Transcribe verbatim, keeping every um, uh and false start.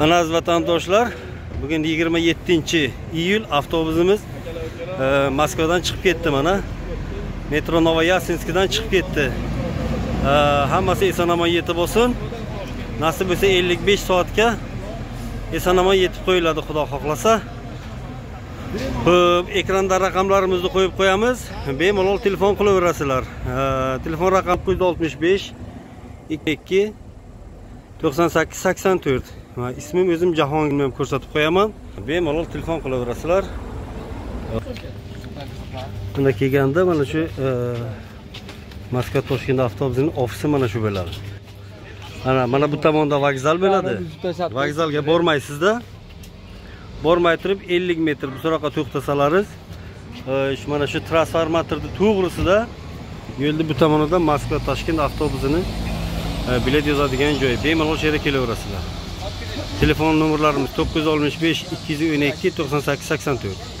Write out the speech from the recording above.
Aziz vatandaşlar, bugün yigirma yettinchi iyul avtobusimiz e, Moskvadan çıkıp gitti bana. Metro Novoyasinskidan çıkıp gitti. E, hammasi eson-omon yetib olsin. Nasip bo'lsa ellik besh soatga eson-omon yetib qo'yiladi, Xudo xohlasa. Xo'p, ekranda raqamlarimizni qo'yib qo'yamiz. Bemalol telefon qilaverasizlar. E, telefon raqam uch olti besh ikki ikki to'qson sakkiz sakson to'rt. İsmim özüm Jahongirni ko'rsatib qo'yaman. Bemalol telefon qilaverasizlar. Bunda kelganda mana shu Moskva Toshkent avtobusining ofisi mana shu bo'ladi. Ana mana bu tomonda vokzal bo'ladi. Vokzalga bormaysiz-da. Bormay turib ellik metr bu so'roqqa to'xtasalaringiz, shu mana shu transformatorni to'g'risida yo'lni bu tomonidan Moskva Toshkent avtobusini bilet yozadigan joy. Bemalol shu yerga kelaverasizlar. Telefon numaralarımız to'qqiz oltmish besh ikki o'n ikki to'qson sakkiz sakson to'rt.